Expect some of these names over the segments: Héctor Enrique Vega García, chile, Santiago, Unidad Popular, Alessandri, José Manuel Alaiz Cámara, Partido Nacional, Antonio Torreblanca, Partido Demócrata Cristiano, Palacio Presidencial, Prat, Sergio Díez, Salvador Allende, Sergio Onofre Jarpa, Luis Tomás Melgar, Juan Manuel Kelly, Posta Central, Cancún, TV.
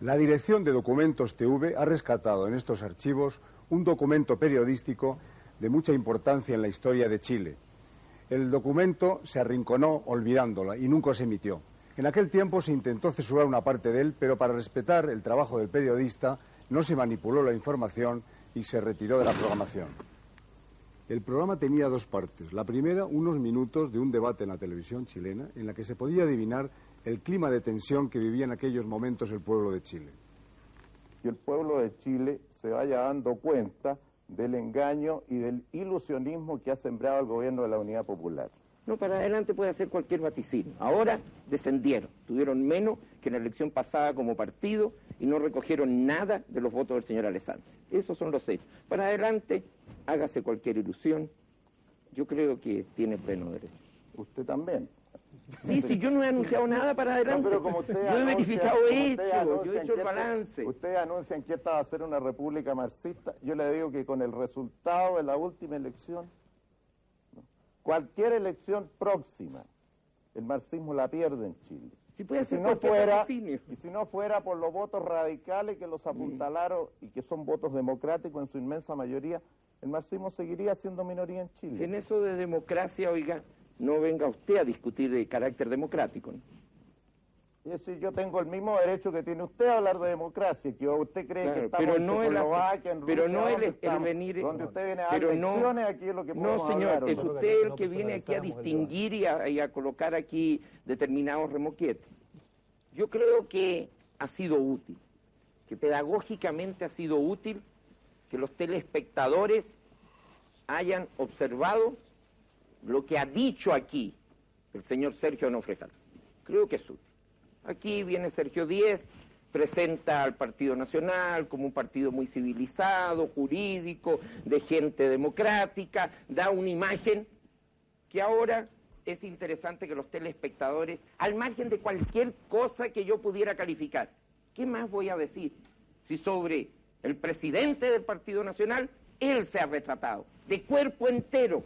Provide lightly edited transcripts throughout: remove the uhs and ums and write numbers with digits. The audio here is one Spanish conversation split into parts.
La Dirección de Documentos TV ha rescatado en estos archivos un documento periodístico de mucha importancia en la historia de Chile. El documento se arrinconó olvidándola y nunca se emitió. En aquel tiempo se intentó censurar una parte de él, pero para respetar el trabajo del periodista no se manipuló la información y se retiró de la programación. El programa tenía dos partes. La primera, unos minutos de un debate en la televisión chilena en la que se podía adivinar el clima de tensión que vivía en aquellos momentos el pueblo de Chile. Y el pueblo de Chile se vaya dando cuenta del engaño y del ilusionismo que ha sembrado el gobierno de la Unidad Popular. No, para adelante puede hacer cualquier vaticinio. Ahora descendieron, tuvieron menos que en la elección pasada como partido y no recogieron nada de los votos del señor Alessandri. Esos son los hechos. Para adelante, hágase cualquier ilusión. Yo creo que tiene pleno derecho. Usted también. Sí, sí, yo no he anunciado nada para adelante. No, pero como usted anuncia, yo he verificado hechos, yo he hecho el balance. Usted anuncia en que esta va a ser una república marxista. Yo le digo que con el resultado de la última elección, cualquier elección próxima, el marxismo la pierde en Chile. Sí, puede ser y si no fuera por los votos radicales que los apuntalaron y que son votos democráticos en su inmensa mayoría, el marxismo seguiría siendo minoría en Chile. Si en eso de democracia, oiga, no venga usted a discutir de carácter democrático, ¿no? Es decir, yo tengo el mismo derecho que tiene usted a hablar de democracia, que usted cree claro, que estamos pero no en Checoslovaquia, en Rusia, pero no el venir, donde usted viene a dar lecciones, aquí es lo que podemos hablar. No, señor, hablar, es usted el que viene aquí a distinguir y a colocar aquí determinados remoquetes. Yo creo que ha sido útil, que pedagógicamente ha sido útil que los telespectadores hayan observado lo que ha dicho aquí el señor Sergio Onofre Jarpa. Creo que es útil. Aquí viene Sergio Díez, presenta al Partido Nacional como un partido muy civilizado, jurídico, de gente democrática, da una imagen que ahora es interesante que los telespectadores, al margen de cualquier cosa que yo pudiera calificar, ¿qué más voy a decir? Si sobre el presidente del Partido Nacional, él se ha retratado, de cuerpo entero,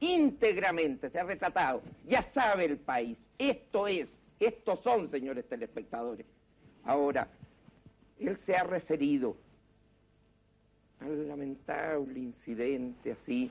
íntegramente se ha retratado, ya sabe el país, esto es. Estos son, señores telespectadores. Ahora, él se ha referido al lamentable incidente así,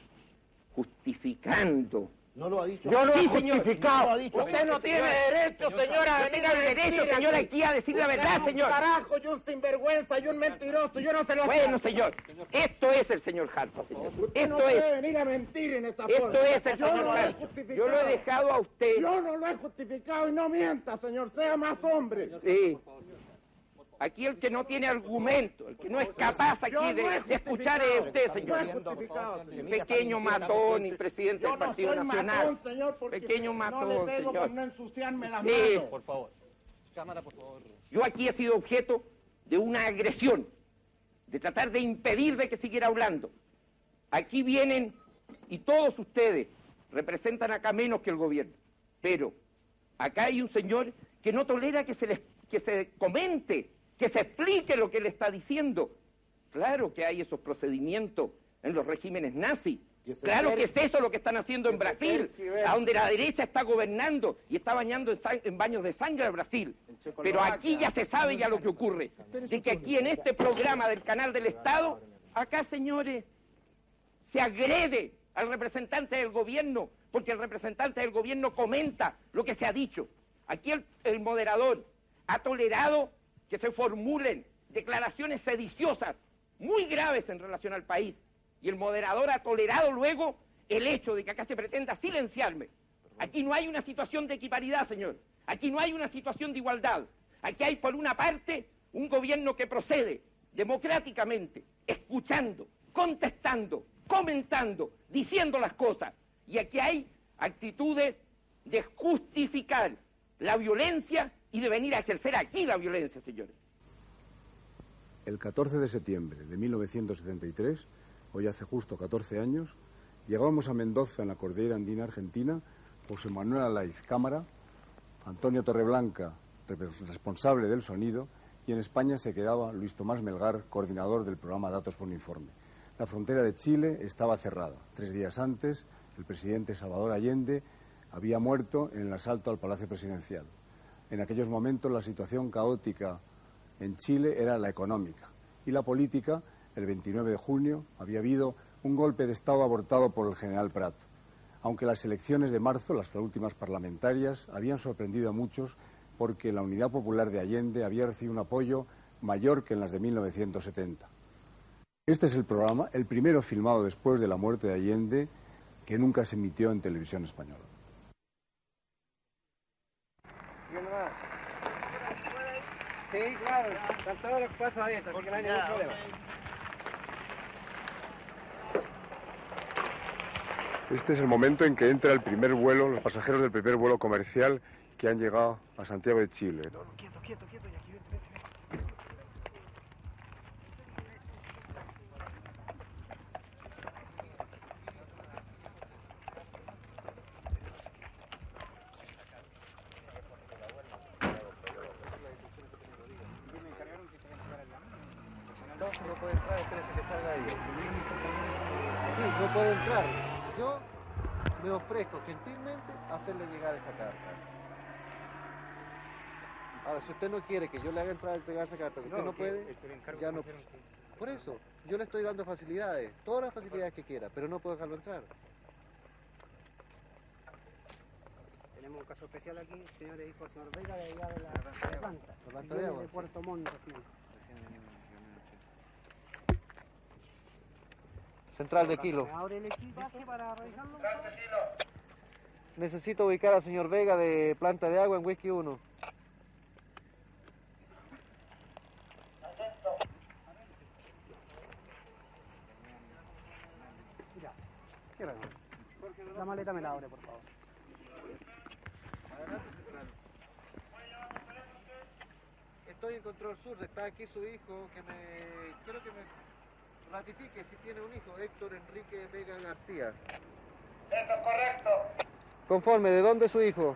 justificando. No lo ha dicho. Yo lo he justificado. No lo ha dicho. Usted no tiene derecho, señora, a venir al derecho, señora, aquí a decir la verdad, señor. Un carajo, yo un sinvergüenza, yo un mentiroso, yo no se lo... Bueno, señor, esto es el señor Jarpa, señor. Usted no puede venir a mentir en esa forma. Esto es el señor Jarpa. Yo lo he dejado a usted. Yo no lo he justificado y no mienta, señor, sea más hombre. Sí. Aquí el que no tiene argumento, el que no es capaz aquí de escuchar es usted, señor. Pequeño matón y presidente del Partido Nacional. Pequeño matón, señor. Sí, por favor. Cámara, por favor. Yo aquí he sido objeto de una agresión, de tratar de impedir de que siguiera hablando. Aquí vienen, y todos ustedes representan acá menos que el gobierno, pero acá hay un señor que no tolera que se comente, que se explique lo que le está diciendo. Claro que hay esos procedimientos en los regímenes nazis. Claro que es eso lo que están haciendo en Brasil, a donde la derecha está gobernando y está bañando en baños de sangre al Brasil. Pero aquí ya se sabe ya lo que ocurre. De que aquí en este programa del Canal del Estado, acá, señores, se agrede al representante del gobierno, porque el representante del gobierno comenta lo que se ha dicho. Aquí el moderador ha tolerado que se formulen declaraciones sediciosas muy graves en relación al país. Y el moderador ha tolerado luego el hecho de que acá se pretenda silenciarme. Aquí no hay una situación de equiparidad, señor. Aquí no hay una situación de igualdad. Aquí hay, por una parte, un gobierno que procede democráticamente, escuchando, contestando, comentando, diciendo las cosas. Y aquí hay actitudes de justificar la violencia y de venir a ejercer aquí la violencia, señores. El 14 de septiembre de 1973, hoy hace justo 14 años, llegamos a Mendoza, en la cordillera andina argentina, José Manuel Alaiz Cámara, Antonio Torreblanca, responsable del sonido, y en España se quedaba Luis Tomás Melgar, coordinador del programa Datos por Informe. La frontera de Chile estaba cerrada. 3 días antes, el presidente Salvador Allende había muerto en el asalto al Palacio Presidencial. En aquellos momentos la situación caótica en Chile era la económica y la política. El 29 de junio había habido un golpe de Estado abortado por el general Prat. Aunque las elecciones de marzo, las últimas parlamentarias, habían sorprendido a muchos porque la Unidad Popular de Allende había recibido un apoyo mayor que en las de 1970. Este es el programa, el primero filmado después de la muerte de Allende, que nunca se emitió en televisión española. Sí, claro, están todos los pasos abiertos, así que no hay ningún problema. Este es el momento en que entra el primer vuelo, los pasajeros del primer vuelo comercial que han llegado a Santiago de Chile. No, no, quieto, quieto, quieto. Y aquí, vente. No puede entrar, espérese que salga ahí. Sí, no puede entrar. Yo me ofrezco gentilmente a hacerle llegar esa carta. Ahora, si usted no quiere que yo le haga entrar a entregar esa carta, usted no puede, ya no. Por eso, yo le estoy dando facilidades, todas las facilidades que quiera, pero no puedo dejarlo entrar. Tenemos un caso especial aquí, el señor le dijo al señor Vega, de allá de la planta, de Puerto Montt, Central de Kilo. Necesito ubicar al señor Vega de planta de agua en Whisky 1. La maleta me la abre, por favor. Estoy en Control Sur, está aquí su hijo que me... creo que me... Ratifique si tiene un hijo, Héctor Enrique Vega García. Eso es correcto. Conforme, ¿de dónde es su hijo?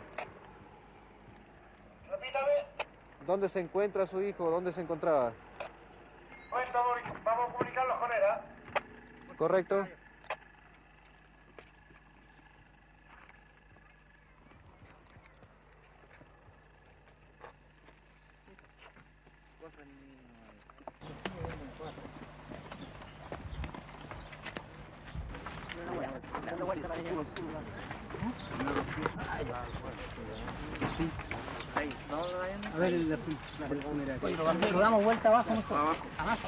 Repítame. ¿Dónde se encuentra su hijo? ¿Dónde se encontraba? Pues vamos a publicarlo, Jonera. Correcto. A ver, lo damos vuelta abajo, ¿no? Abajo, abajo.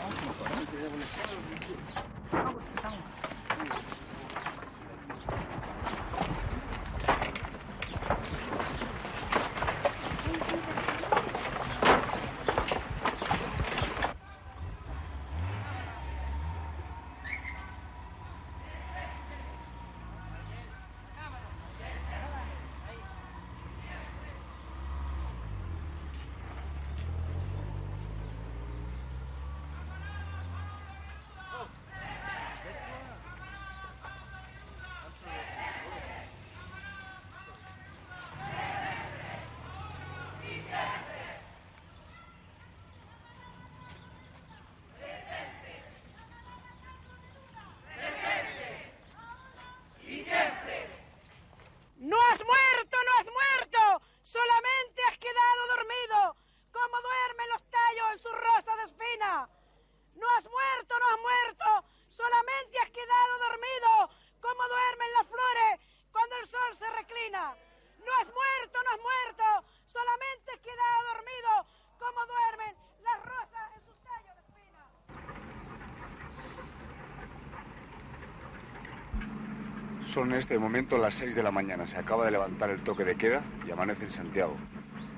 Son en este momento las 6 de la mañana. Se acaba de levantar el toque de queda y amanece en Santiago.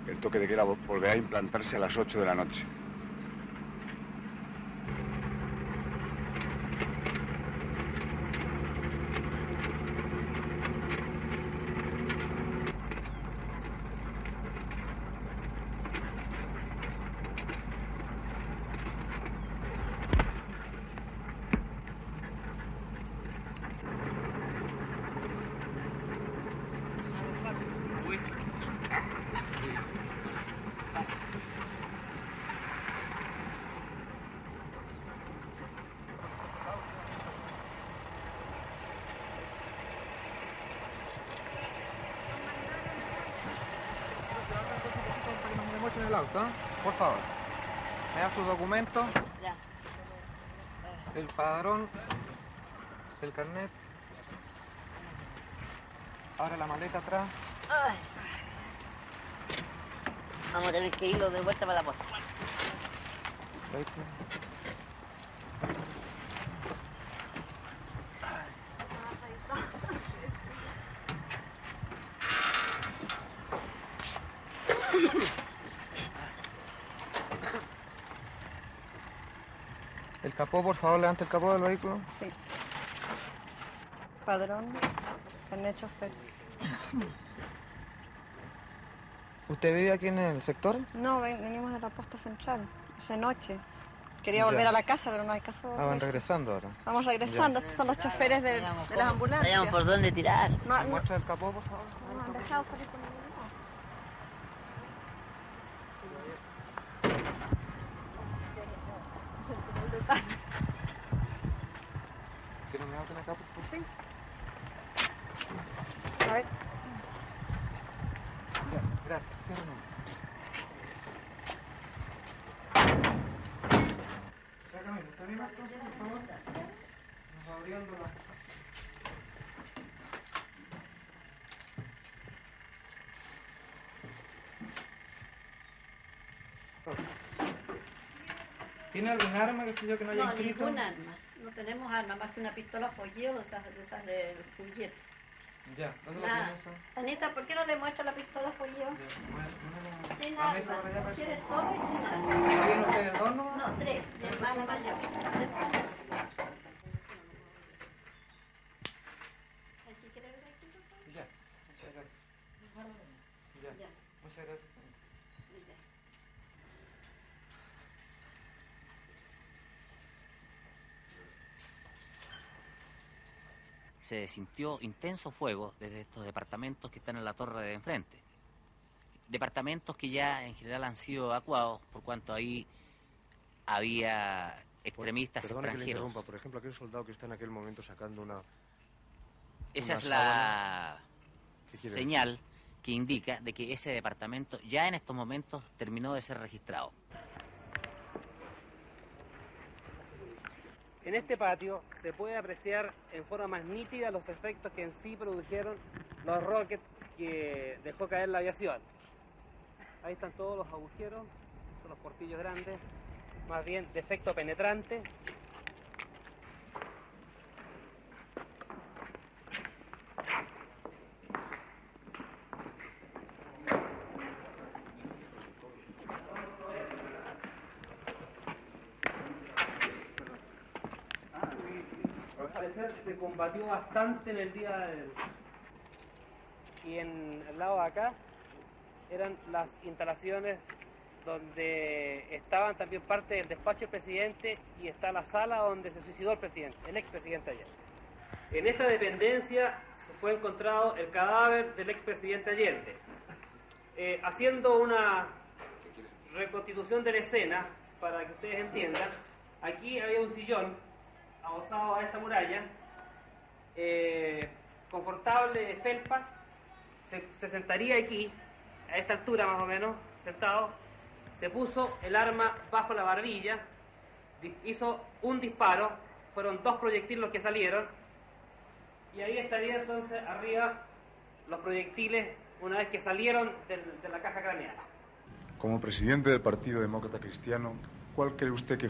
El toque de queda volverá a implantarse a las 8 de la noche. Por favor. ¿Me da su documento? Ya. El padrón, el carnet. Ahora la maleta atrás. Ay. Vamos a tener que irlo de vuelta para la posta. El capó, por favor, levanta el capó del vehículo. Sí. Padrón, carnet chofer. ¿Usted vive aquí en el sector? No, venimos de la Posta Central, hace noche. Quería volver a la casa, pero no hay casa. Ah, van regresando ahora. Vamos regresando, estos son los choferes de las ambulancias. Veamos por dónde tirar. No, muestra el capó, por favor. No, han dejado salir con el... ¿Quieres me hagan acá, por favor? Sí. A ver. Ya, gracias. Cierra nomás. Ya camino. ¿Está bien, Marcos? Por favor. Nos va abriendo la... ¿Tiene algún arma que sé yo que no haya inscrito? No, ningún arma. No tenemos arma más que una pistola folleo, o sea, de esas del juguete. Ya, ¿dónde la tienes eso? Anita, ¿por qué no le muestra la pistola folleo? Sin arma. ¿Quieres solo y sin arma? ¿Tienen ustedes dos, no? No, tres. Mi hermana mayor. ¿Aquí quiere ver aquí, doctor? Ya, muchas gracias. Ya, muchas gracias. Se sintió intenso fuego desde estos departamentos que están en la torre de enfrente. Departamentos que ya en general han sido evacuados, por cuanto ahí había extremistas extranjeros. Que le interrumpa, por ejemplo, aquel soldado que está en aquel momento sacando una... Esa es la señal que indica de que ese departamento ya en estos momentos terminó de ser registrado. En este patio se puede apreciar en forma más nítida los efectos que en sí produjeron los rockets que dejó caer la aviación. Ahí están todos los agujeros, son los portillos grandes, más bien de efecto penetrante. Se combatió bastante en el día del... Y en el lado de acá eran las instalaciones donde estaban también parte del despacho del presidente y está la sala donde se suicidó el presidente, el expresidente Allende. En esta dependencia se fue encontrado el cadáver del expresidente Allende. Haciendo una reconstitución de la escena, para que ustedes entiendan, aquí había un sillón adosado a esta muralla, confortable de felpa, se sentaría aquí, a esta altura más o menos, sentado, se puso el arma bajo la barbilla, hizo un disparo, fueron dos proyectiles los que salieron, y ahí estaría entonces arriba los proyectiles una vez que salieron de la caja craneal. Como presidente del Partido Demócrata Cristiano, ¿cuál cree usted que fue?